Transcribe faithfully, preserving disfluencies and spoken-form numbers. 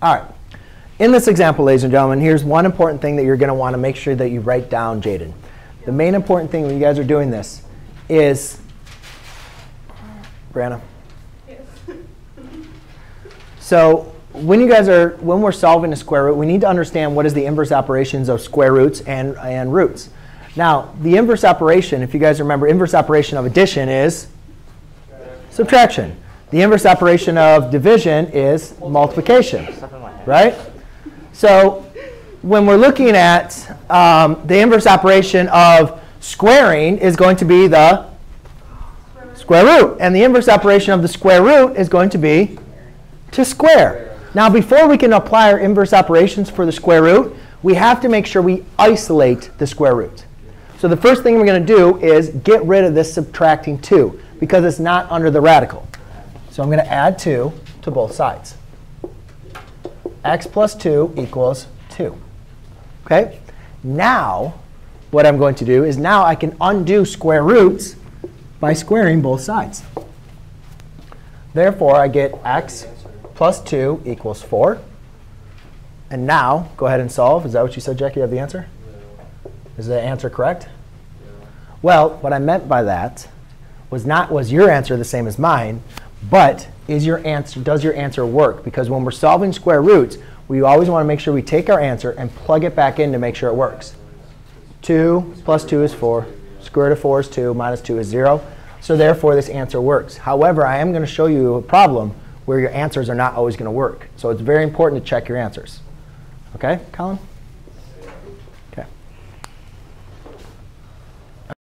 All right. In this example, ladies and gentlemen, here's one important thing that you're going to want to make sure that you write down, Jaden. The main important thing when you guys are doing this is, Brianna. Yes. So when you guys are, when we're solving a square root, we need to understand what is the inverse operations of square roots and, and roots. Now, the inverse operation, if you guys remember, inverse operation of addition is subtraction. The inverse operation of division is multiplication, right? So when we're looking at um, the inverse operation of squaring is going to be the square root. And the inverse operation of the square root is going to be to square. Now, before we can apply our inverse operations for the square root, we have to make sure we isolate the square root. So the first thing we're going to do is get rid of this subtracting two, because it's not under the radical. So I'm going to add two to both sides. X plus two equals two. Okay. Now, what I'm going to do is now I can undo square roots by squaring both sides. Therefore, I get x plus two equals four. And now, go ahead and solve. Is that what you said, Jackie? You have the answer? Is the answer correct? Yeah. Well, what I meant by that was not was your answer the same as mine, but is your answer, does your answer work? Because when we're solving square roots, we always want to make sure we take our answer and plug it back in to make sure it works. two plus two is four. Square root of four is two. Minus two is zero. So therefore, this answer works. However, I am going to show you a problem where your answers are not always going to work. So it's very important to check your answers. OK, Colin?